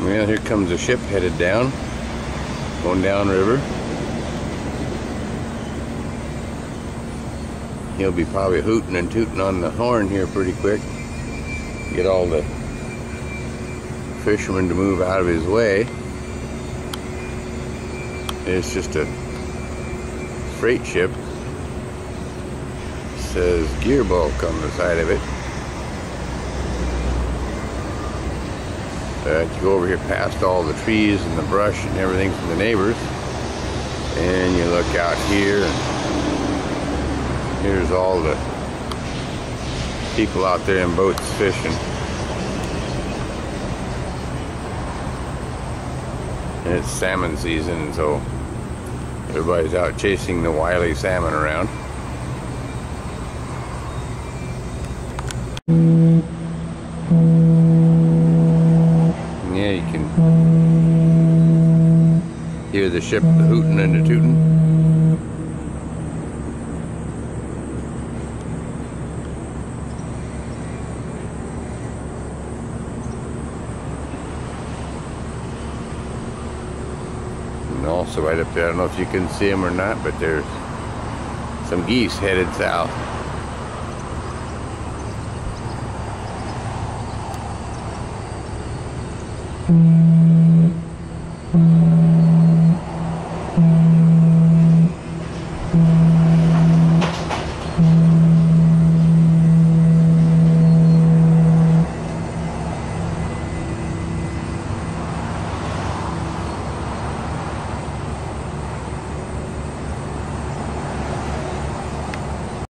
Well, here comes a ship headed down, going down river. He'll be probably hooting and tooting on the horn here pretty quick. Get all the fishermen to move out of his way. It's just a freight ship. It says GearBulk on the side of it. You go over here past all the trees and the brush and everything from the neighbors, and you look out here, and here's all the people out there in boats fishing. And it's salmon season, so everybody's out chasing the wily salmon around. Hear the ship, the hootin' and the tootin'. And also right up there, I don't know if you can see them or not, but there's some geese headed south.